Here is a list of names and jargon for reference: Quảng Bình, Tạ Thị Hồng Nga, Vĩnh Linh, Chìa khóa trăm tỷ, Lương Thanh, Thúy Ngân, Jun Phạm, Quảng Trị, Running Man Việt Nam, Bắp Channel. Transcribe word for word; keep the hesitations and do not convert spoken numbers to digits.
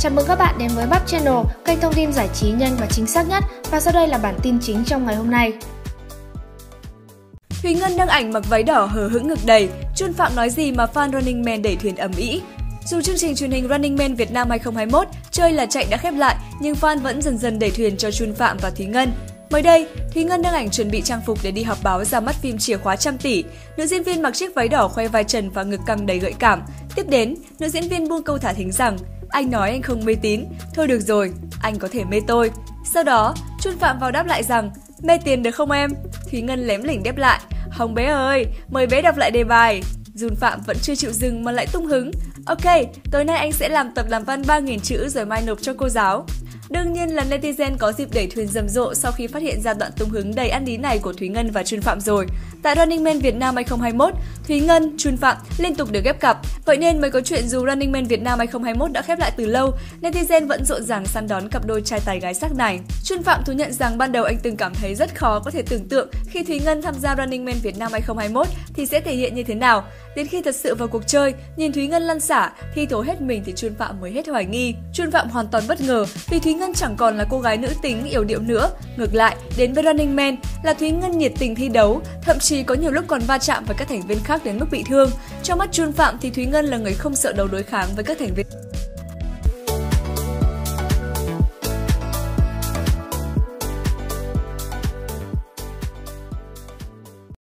Chào mừng các bạn đến với Bắp Channel, kênh thông tin giải trí nhanh và chính xác nhất. Và sau đây là bản tin chính trong ngày hôm nay. Thúy Ngân đăng ảnh mặc váy đỏ hờ hững ngực đầy, Jun Phạm nói gì mà fan Running Man đẩy thuyền ầm ĩ. Dù chương trình truyền hình Running Man Việt Nam hai không hai mốt chơi là chạy đã khép lại, nhưng fan vẫn dần dần đẩy thuyền cho Jun Phạm và Thúy Ngân. Mới đây, Thúy Ngân đăng ảnh chuẩn bị trang phục để đi họp báo ra mắt phim Chìa Khóa Trăm Tỷ. Nữ diễn viên mặc chiếc váy đỏ khoe vai trần và ngực căng đầy gợi cảm. Tiếp đến, nữ diễn viên buông câu thả thính rằng: "Anh nói anh không mê tín, thôi được rồi, anh có thể mê tôi." Sau đó, Jun Phạm vào đáp lại rằng: "Mê tiền được không em?" Thúy Ngân lém lỉnh đáp lại: "Hồng bé ơi, mời bé đọc lại đề bài." Jun Phạm vẫn chưa chịu dừng mà lại tung hứng: "Ok, tối nay anh sẽ làm tập làm văn ba nghìn chữ rồi mai nộp cho cô giáo." Đương nhiên là netizen có dịp đẩy thuyền rầm rộ sau khi phát hiện ra đoạn tung hứng đầy ăn lý này của Thúy Ngân và Jun Phạm rồi. Tại Running Man Việt Nam hai không hai mốt, Thúy Ngân, Jun Phạm liên tục được ghép cặp. Vậy nên mới có chuyện dù Running Man Việt Nam hai không hai mốt đã khép lại từ lâu, netizen vẫn rộn ràng săn đón cặp đôi trai tài gái sắc này. Jun Phạm thú nhận rằng ban đầu anh từng cảm thấy rất khó có thể tưởng tượng khi Thúy Ngân tham gia Running Man Việt Nam hai không hai mốt thì sẽ thể hiện như thế nào. Đến khi thật sự vào cuộc chơi, nhìn Thúy Ngân lăn xả, thi thố hết mình thì Jun Phạm mới hết hoài nghi. Jun Phạm hoàn toàn bất ngờ vì Thúy Ngân chẳng còn là cô gái nữ tính yếu điệu nữa. Ngược lại, đến với Running Man là Thúy Ngân nhiệt tình thi đấu, thậm chí có nhiều lúc còn va chạm với các thành viên khác đến mức bị thương. Trong mắt Jun Phạm thì Thúy Ngân là người không sợ đấu đối kháng với các thành viên.